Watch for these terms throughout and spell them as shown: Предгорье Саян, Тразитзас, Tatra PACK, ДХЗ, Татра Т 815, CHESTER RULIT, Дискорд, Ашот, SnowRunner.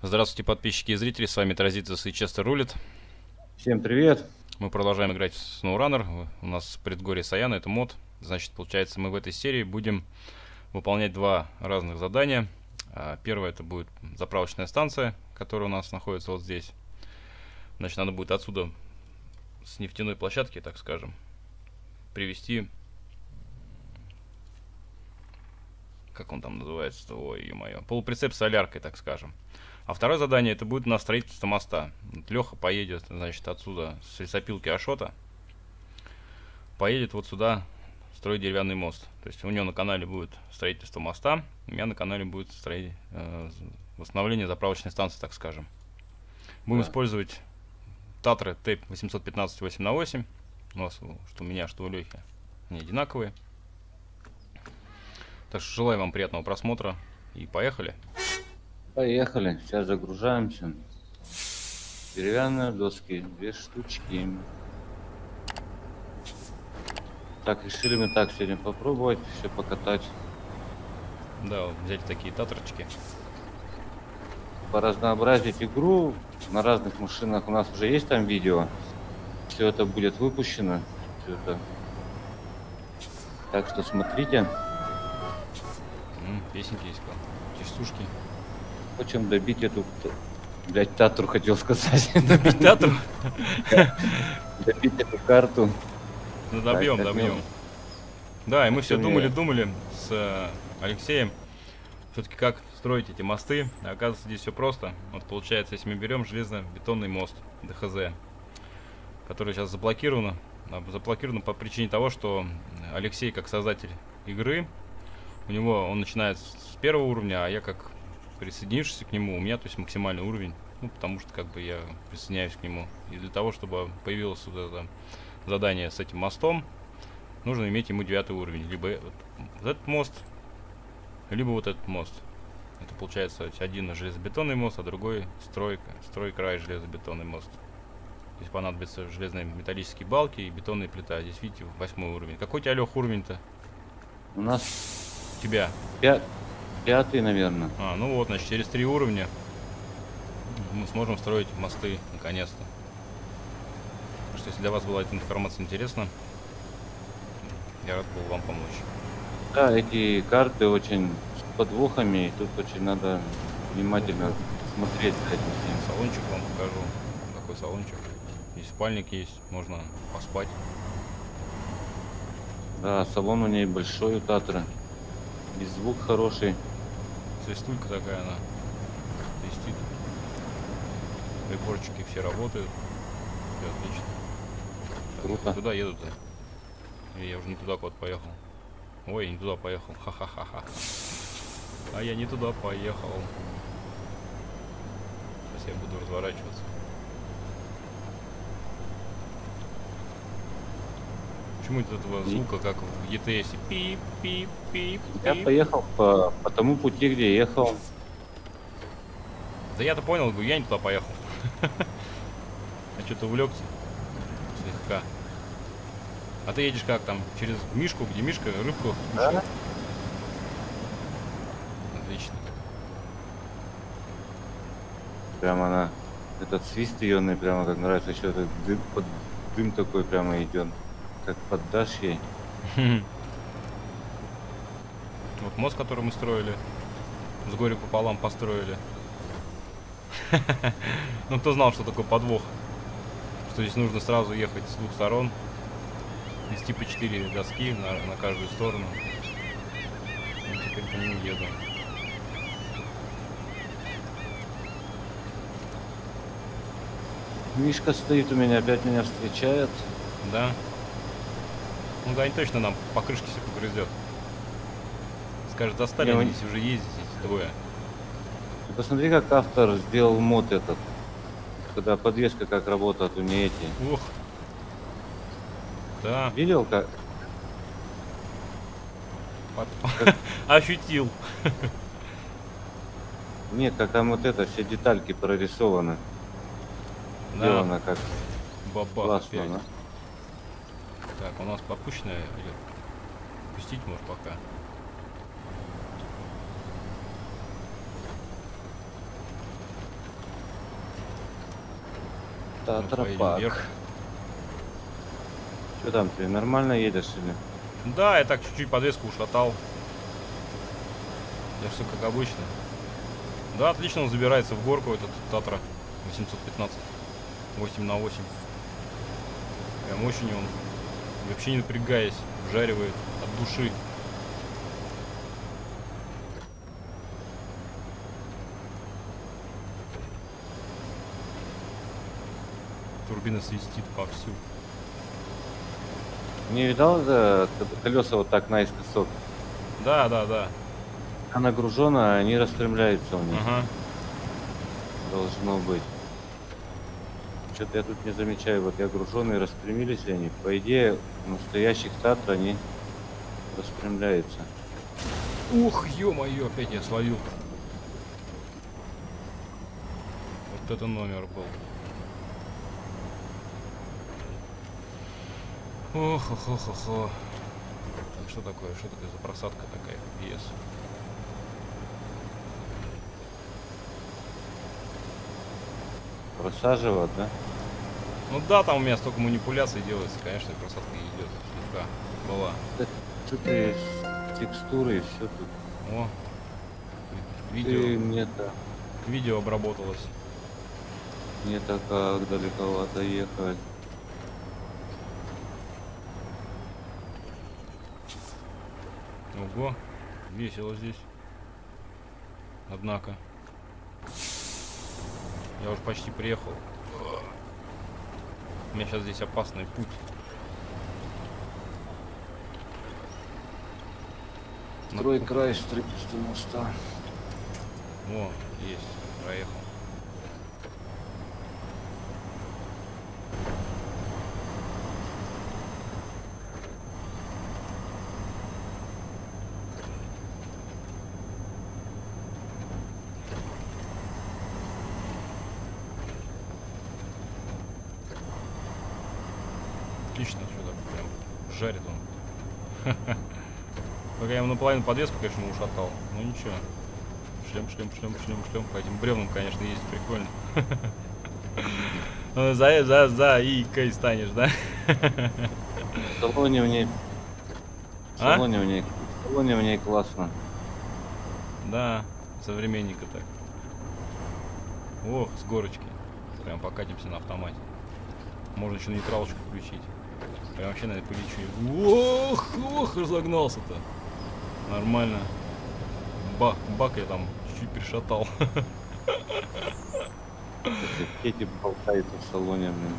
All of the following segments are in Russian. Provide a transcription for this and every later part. Здравствуйте, подписчики и зрители, с вами Тразитзас и Честер Рулит. Всем привет. Мы продолжаем играть в SnowRunner, у нас предгорье Саяна, это мод. Значит, получается, мы в этой серии будем выполнять два разных задания. Первое — это будет заправочная станция, которая у нас находится вот здесь. Значит, надо будет отсюда, с нефтяной площадки, так скажем, привести... Как он там называется? Ой, ё-моё. Полуприцеп с соляркой, так скажем. А второе задание — это будет на строительство моста. Вот Леха поедет, значит, отсюда, с лесопилки Ашота. Поедет вот сюда строить деревянный мост. То есть у него на канале будет строительство моста, у меня на канале будет восстановление заправочной станции, так скажем. Будем использовать Татра Т 815 8х8. У нас, что у меня, что у Лехи, они одинаковые. Так что желаю вам приятного просмотра и поехали. Поехали. Сейчас загружаемся. Деревянные доски, две штучки. Так, решили мы так сегодня попробовать, все покатать. Да, вот, взять такие татрочки. Поразнообразить игру. На разных машинах у нас уже есть там видео. Все это будет выпущено. Все это. Так что смотрите. Песенки есть, чистушки. Хочем добить эту... Блять, Татру хотел сказать. Добить Татру? Добить эту карту. Ну добьем, добьем. Да, и мы все думали с Алексеем. Все-таки как строить эти мосты. Оказывается, здесь все просто. Вот получается, если мы берем железно-бетонный мост ДХЗ, который сейчас заблокирован. Заблокирован по причине того, что Алексей, как создатель игры, у него он начинает с первого уровня, а я как присоединившийся к нему, у меня то есть максимальный уровень, ну потому что как бы я присоединяюсь к нему. И для того, чтобы появилось вот это задание с этим мостом, нужно иметь ему 9 уровень. Либо вот этот мост, либо вот этот мост. Это получается один железобетонный мост, а другой строй край железобетонный мост. Здесь понадобятся железные металлические балки и бетонные плита. Здесь видите 8 уровень. Какой у тебя, Лех, уровень-то? У нас... тебя? Пятый, наверное. А, ну вот, значит, через 3 уровня мы сможем строить мосты, наконец-то. Потому что если для вас была эта информация интересна, я рад был вам помочь. Да, эти карты очень с подвохами, и тут очень надо внимательно смотреть за этим всем. Салончик вам покажу. Какой салончик? Здесь спальник есть, можно поспать. Да, салон у ней большой у Татры. И звук хороший. Свистулька такая, она свистит. Приборчики все работают. Все отлично. Круто. Так, туда едут. Я уже не туда куда поехал. Ой, я не туда поехал. Ха-ха-ха-ха. А я не туда поехал. Сейчас я буду разворачиваться. Почему от этого звука, как в ЕТС? Пип-пип-пип. Я поехал по тому пути, где ехал. Да я-то понял, я не туда поехал. А что-то увлекся. Слегка. А ты едешь как там? Через Мишку, где Мишка, рыбку? Да. Отлично. Прям она. Этот свист ее мне прямо как нравится. Еще этот дым такой прямо идет. Как поддашь ей. Вот мост, который мы строили, с горя пополам построили. Ну кто знал, что такое подвох, что здесь нужно сразу ехать с двух сторон, вести по 4 доски на каждую сторону. И теперь по ним еду. Мишка стоит у меня, опять меня встречает. Да. Ну да, они точно нам по крышке все погрызет. Скажет, достали они здесь уже ездить, эти двое. Ты посмотри, как автор сделал мод этот. Когда подвеска как работает у нее эти. Ух. Да. Видел как? Ощутил. Нет, как там вот это, все детальки прорисованы. Да. Сделано как. Бабах. Так, у нас попущенная идет. Пустить может пока. Татра ПАК. Что там, ты нормально едешь или? Да, я так чуть-чуть подвеску ушатал. Я все как обычно. Да, отлично он забирается в горку, этот Татра 815 8х8. Прям очень он, вообще не напрягаясь, вжаривает от души. Турбина свистит повсю. Не видал, да, колеса вот так наискосок? Да, да, да. Она гружена, не распрямляется у них. Ага. Должно быть. Что-то я тут не замечаю. Вот я груженный, распрямились ли они? По идее, у настоящих Татр они распрямляются. Ух, ё-моё, опять я словил. Вот это номер был. Ох-ох-ох-ох. Так, что такое? Что такое за просадка такая? Yes. Просаживают, да? Ну да, там у меня столько манипуляций делается, конечно, просадка не идет. Слегка была. Что-то из текстуры и все тут. О. Видео. Ты мне так. Видео обработалось. Мне так как далековато ехать. Ого, весело здесь. Однако. Я уже почти приехал. У меня сейчас здесь опасный путь. Второй край строительства моста. О, есть, проехал. Отлично, что-то прям жарит он. Пока я ему наполовину подвеску, конечно, ушатал. Ну ничего. Шлем. По этим бревнам, конечно, есть прикольно. За и кай станешь, да? В салоне в ней. В салоне в ней классно. Да, современника так. О, с горочки. Прям покатимся на автомате. Можно еще нейтралочку включить. Я вообще, наверное, полечу. Ох, ох, разогнался-то. Нормально. Бак я там чуть-чуть перешатал. Эти болтаются в салоне, блин.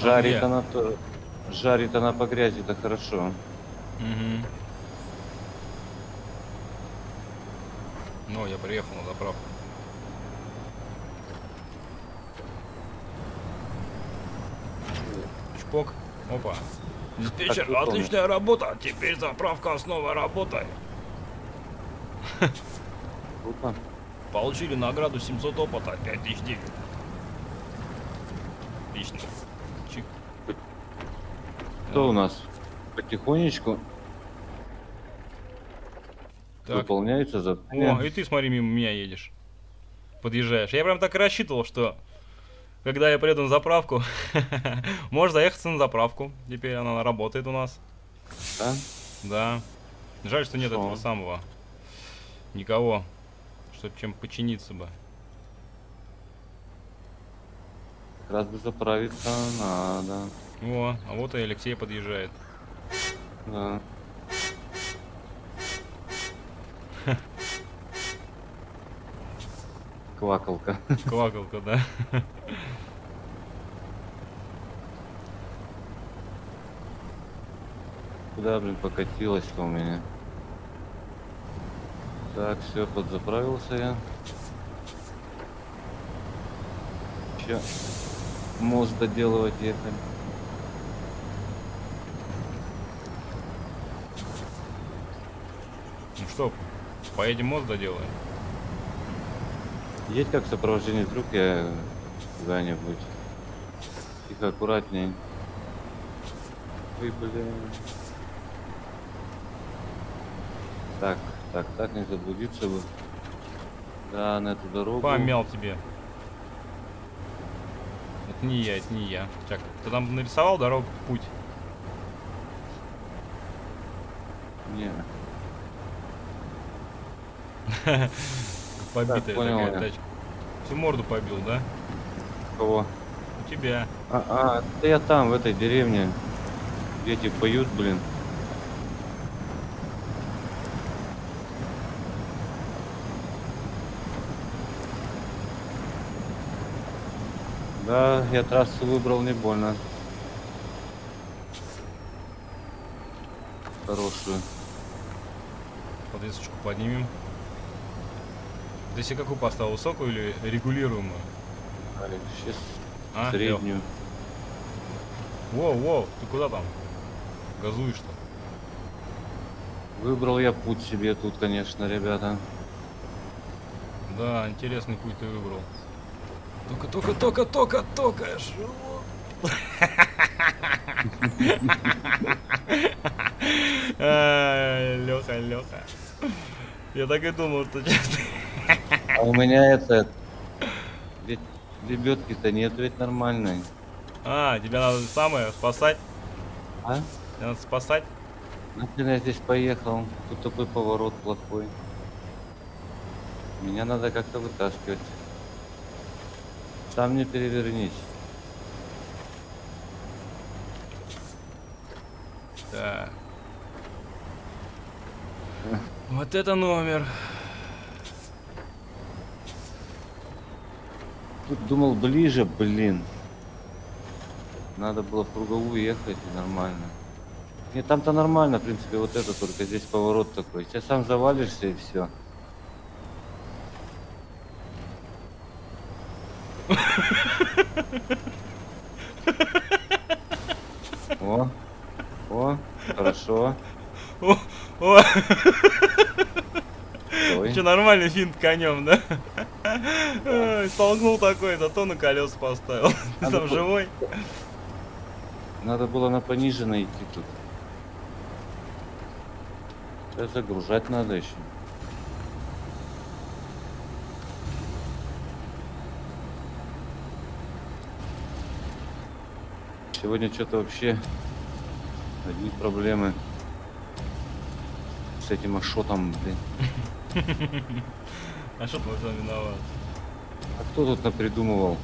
Жарит она то. Жарит она по грязи, это хорошо. Угу. Ну, я приехал на заправку. Пок. Опа. Диспетчер, отличная работа. Теперь заправка снова работает. Опа. Получили награду 700 опыта, 5009. Отлично. Чик. Кто у нас? Потихонечку. Так. Выполняется задание. О, и ты смотри, мимо меня едешь. Подъезжаешь. Я прям так и рассчитывал, что... Когда я приеду на заправку, можешь заехаться на заправку. Теперь она работает у нас. Да? Да. Жаль, что нет этого самого. Никого. Что чем починиться бы. Как раз бы заправиться надо. О, а вот и Алексей подъезжает. Да. Квакалка. Квакалка, да. Куда, блин, покатилась-то у меня? Так, все, подзаправился я. Че? Мост доделывать ехать. Ну что, поедем мост доделаем? Есть как сопровождение, вдруг я куда-нибудь. Тихо, аккуратнее. Ой, блин. Так, не заблудиться бы. Да, на эту дорогу. Помял тебе. Это не я, это не я. Так, ты там нарисовал дорогу, путь? Не. Побитая такая тачка. Всю морду побил, да? Кого? У тебя. Да я там, в этой деревне. Дети поют, блин. Да, я трассу выбрал не больно. Хорошую. Подвесочку поднимем. Ты себе какую поставил, высокую или регулируемую? Сейчас среднюю. Воу, ты куда там? Газуешь-то? Выбрал я путь себе тут, конечно, ребята. Да, интересный путь ты выбрал. Только Леха. Я так и думал, что честно. А у меня это... Ведь лебедки-то нет, ведь нормальной. А, тебя надо самое спасать. А? Тебя надо спасать. Нахрен я здесь поехал. Тут такой поворот плохой. Меня надо как-то вытаскивать. Там не перевернись. Да. Вот это номер. Тут думал ближе, блин. Надо было в круговую ехать и нормально. Не, там-то нормально, в принципе, вот это только здесь поворот такой. Сейчас сам завалишься и все. Хорошо. Че, нормальный финт конем, да? Ой, столкнул такой, зато на колеса поставил. Ты там живой? Надо было на пониженной идти тут. Сейчас загружать надо еще. Сегодня что-то вообще одни проблемы с этим ашотом, блин. Ашот в этом виноват. А кто тут напридумывал?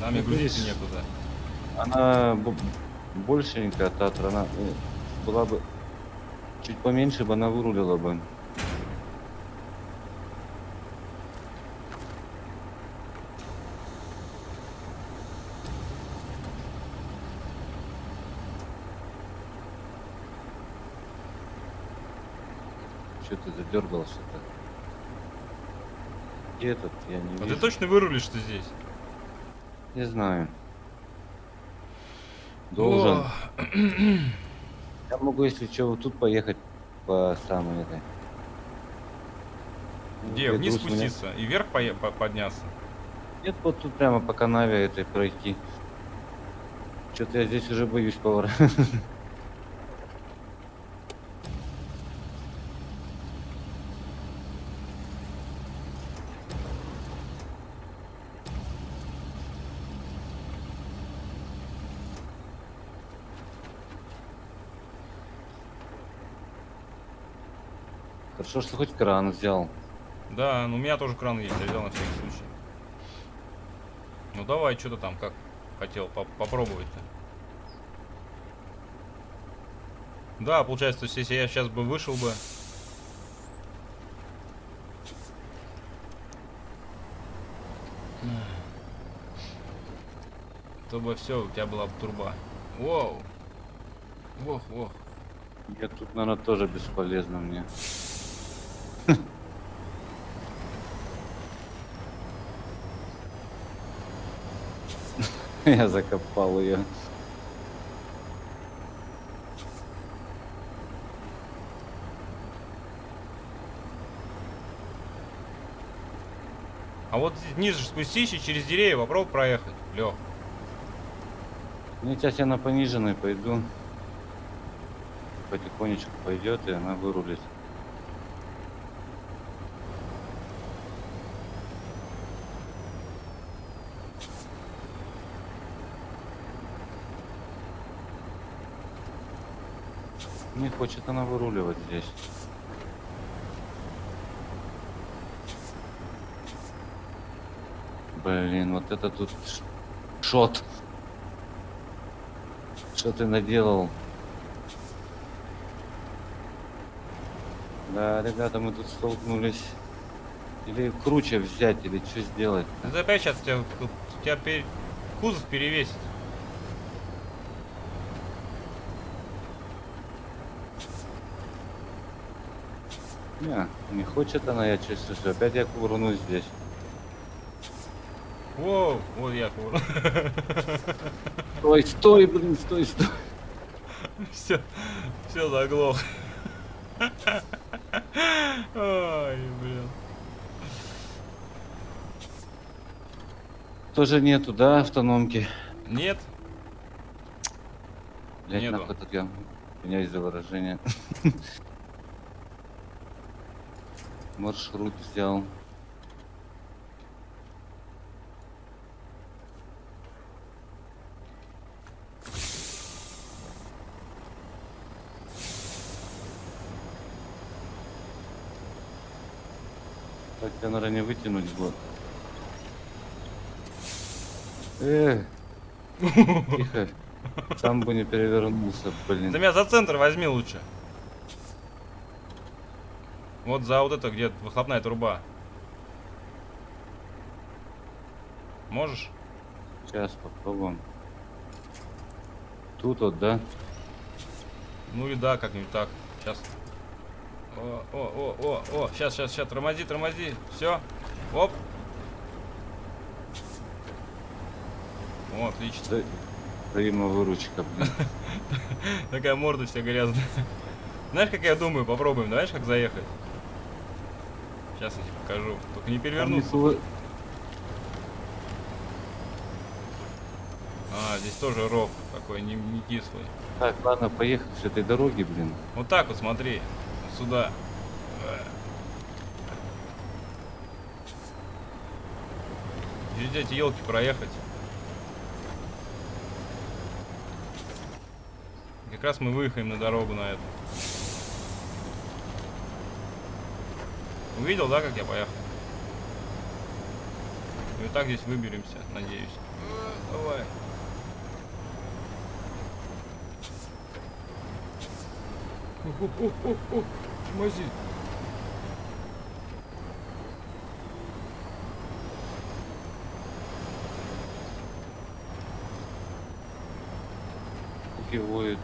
Нам и грузить некуда. Она большенькая, Татра, она была бы чуть поменьше, бы она вырулила бы. Что ты задергался-то? Где этот? Я не вижу. А ты точно вырулишь ты здесь? Не знаю. Должен. Я могу, если что, вот тут поехать по самой этой. Где? Вниз спуститься меня... и вверх подняться? Нет, вот тут прямо по канаве этой пройти. Что-то я здесь уже боюсь повара. Хорошо, что хоть кран взял. Да, ну у меня тоже кран есть, я взял на всякий случай. Ну давай, что-то там как хотел попробовать-то. Да, получается, то есть, если я сейчас бы вышел бы. То бы все, у тебя была бы труба. Воу. Ох. Я тут, наверное, тоже бесполезно мне. Я закопал ее. А вот ниже спустись и через деревья попробуй проехать, Лех. Ну сейчас я на пониженной пойду. Потихонечку пойдет и она вырулит. Не хочет она выруливать здесь. Блин, вот это тут шот. Что ты наделал? Да, ребята, мы тут столкнулись. Или круче взять, или что сделать? Да опять сейчас тебя кузов перевесит. Не хочет она, я чувствую, что опять я кувырнусь здесь. Воу, вот я кувырнул. Стой, стой, блин, стой, стой. Все, все заглох. Ой, блин. Тоже нету, да, автономки? Нет. Блять, нахуй тут я. Меня из-за выражения. Маршрут взял. Так, я, наверное, не вытянуть было. Тихо. Сам бы не перевернулся, блин. Да меня за центр возьми лучше. Вот за вот это, где выхлопная труба. Можешь? Сейчас попробуем. Тут вот, да? Ну и да, как-нибудь так. Сейчас. О. Сейчас. Тормози. Все. Оп. О, отлично. Взаимовыручка, блин. Такая морда вся грязная. Знаешь, как я думаю, попробуем, знаешь, как заехать? Сейчас я тебе покажу. Только не перевернуться. А, здесь тоже ров такой, не кислый. Так, ладно, поехали с этой дороги, блин. Вот так вот смотри. Вот сюда. Через эти елки проехать. Как раз мы выехаем на дорогу на эту. Увидел, да, как я поехал? И так здесь выберемся, надеюсь. Давай. Тормози. Воет.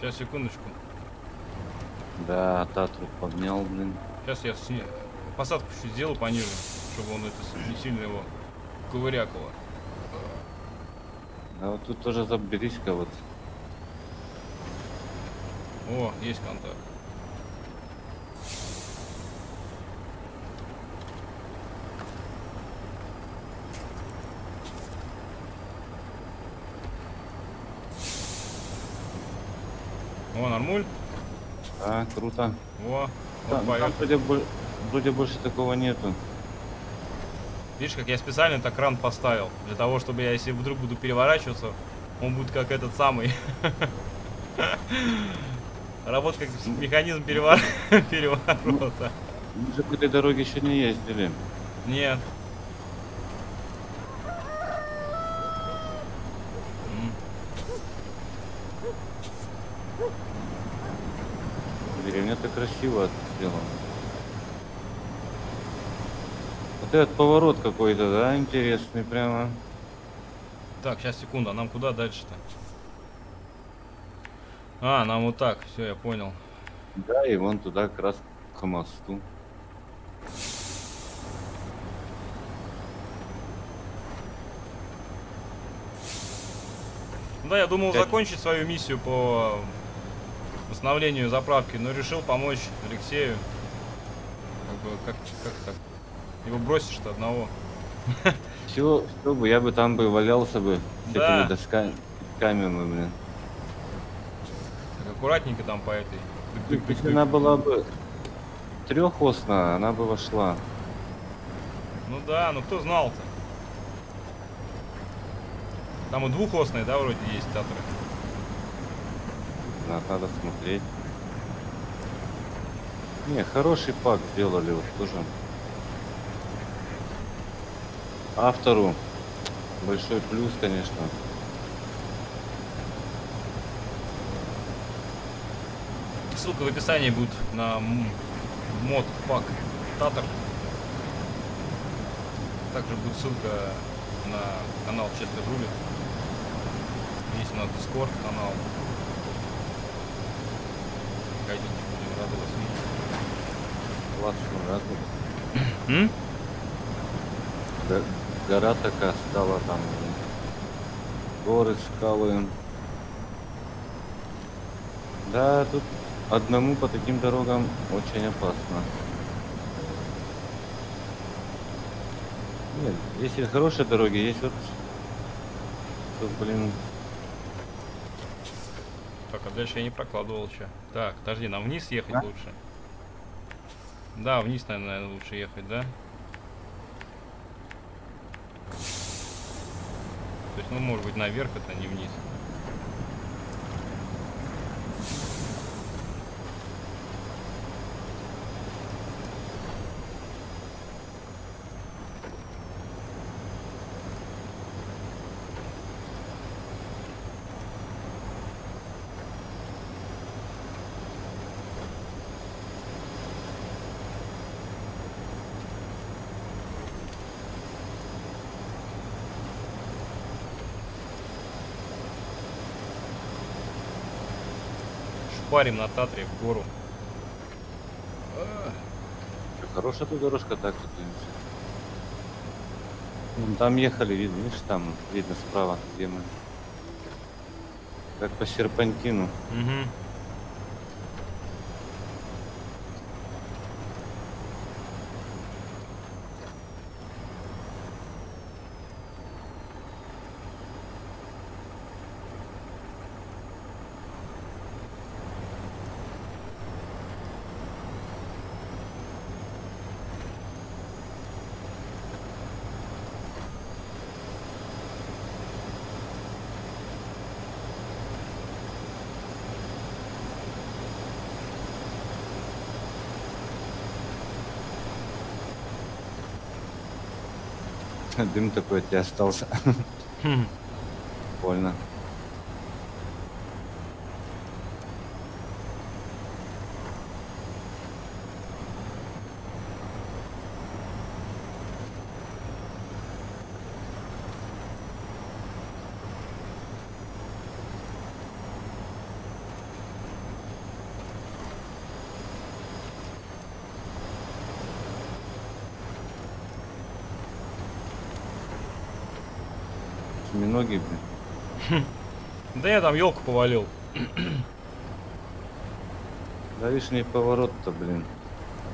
Сейчас, секундочку. Да, Татру поднял, блин. Сейчас я с ним посадку чуть сделаю пониже, чтобы он это не сильно его ковырякало. Да вот тут тоже заберись-ка вот. О, есть контакт. О, нормуль. А, круто. О, да, там вроде больше такого нету. Видишь, как я специально так кран поставил. Для того, чтобы я, если вдруг буду переворачиваться, он будет как этот самый. Работа как механизм переворота. Мы же по этой дороге еще не ездили. Нет. Это красиво сделано. Вот этот поворот какой-то, да, интересный прямо. Так, сейчас, секунду, а нам куда дальше-то? А, нам вот так, все, я понял. Да, и вон туда, как раз к мосту. Да, я думал закончить свою миссию по восстановлению заправки, но решил помочь Алексею. Как так? Его бросишь-то одного. Все бы, я бы там бы валялся бы с этими досками, блин. Так, аккуратненько там по этой. Если она была бы трехосная, она бы вошла. Ну да, ну кто знал-то? Там и двухосные, да, вроде есть татры. Надо смотреть. Не, хороший пак сделали вот тоже. Автору большой плюс, конечно. Ссылка в описании будет на мод пак Татр. Также будет ссылка на канал Честер Рулит. Здесь у нас Discord канал. Приходите, будем рады вас видеть. Вас рады. Да, гора такая стала там. Горы, скалы. Да, тут одному по таким дорогам очень опасно. Нет, если хорошие дороги, есть вот... Тут, блин... Так, а дальше я не прокладывал что. Так, подожди, нам вниз ехать лучше? Да, вниз, наверное, лучше ехать, да? То есть, ну, может быть, наверх это, не вниз. Парим на Татре в гору. Хорошая тут дорожка, так тут. Там ехали, видно, видишь, там видно справа, где мы. Как по серпантину. Угу. Дым такой от тебя остался. Больно. Ноги, блин. Да я там елку повалил. Да лишний поворот-то, блин.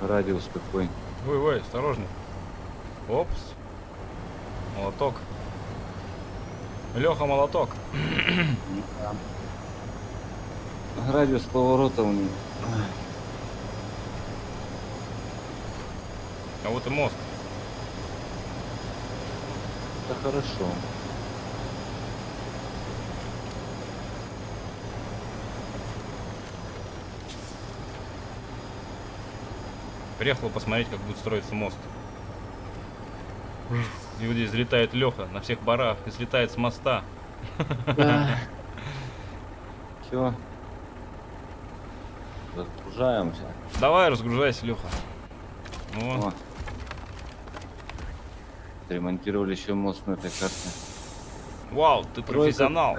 Радиус какой. Ой-ой, осторожно. Опс. Молоток. Леха молоток. Радиус поворота у него. А вот и мост. Да хорошо. Приехал посмотреть, как будет строиться мост. И вот здесь взлетает Леха на всех барах и слетает с моста. Все. Разгружаемся. Давай, разгружайся, Леха. Вот. Ремонтировали еще мост на этой карте. Вау, ты профессионал.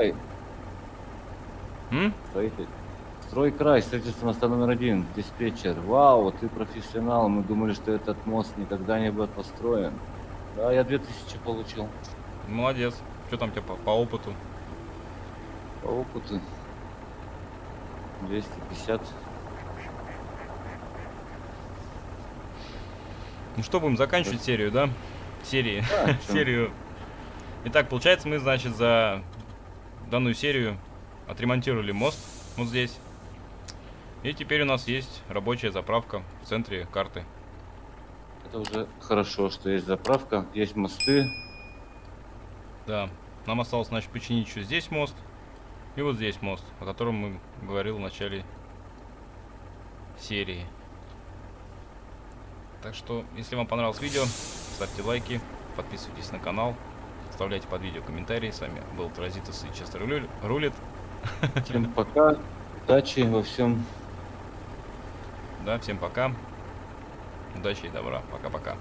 Строй край, строительство моста номер 1, диспетчер. Вау, ты профессионал, мы думали, что этот мост никогда не будет построен. Да, я 2000 получил. Молодец. Что там тебе по опыту? По опыту 250. Ну что, будем заканчивать серию, да? Серию. Итак, получается, мы, значит, за данную серию отремонтировали мост вот здесь. И теперь у нас есть рабочая заправка в центре карты. Это уже хорошо, что есть заправка, есть мосты. Да. Нам осталось, значит, починить еще здесь мост. И вот здесь мост, о котором мы говорил в начале серии. Так что, если вам понравилось видео, ставьте лайки, подписывайтесь на канал, оставляйте под видео комментарии. С вами был Тразитзас и Честер Рулит. Всем пока, удачи во всем. Да, всем пока, удачи и добра. Пока-пока.